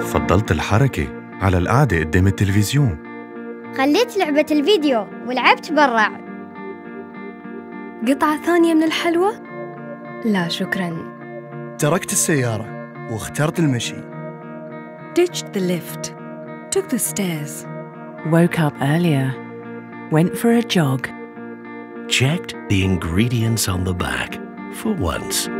فضلت الحركة على القعدة قدام التلفزيون. خليت لعبة الفيديو ولعبت برا. قطعة ثانية من الحلوى؟ لا شكراً. تركت السيارة واخترت المشي. Ditched the lift. Took the stairs. Woke up earlier. Went for a jog. Checked the ingredients on the back for once.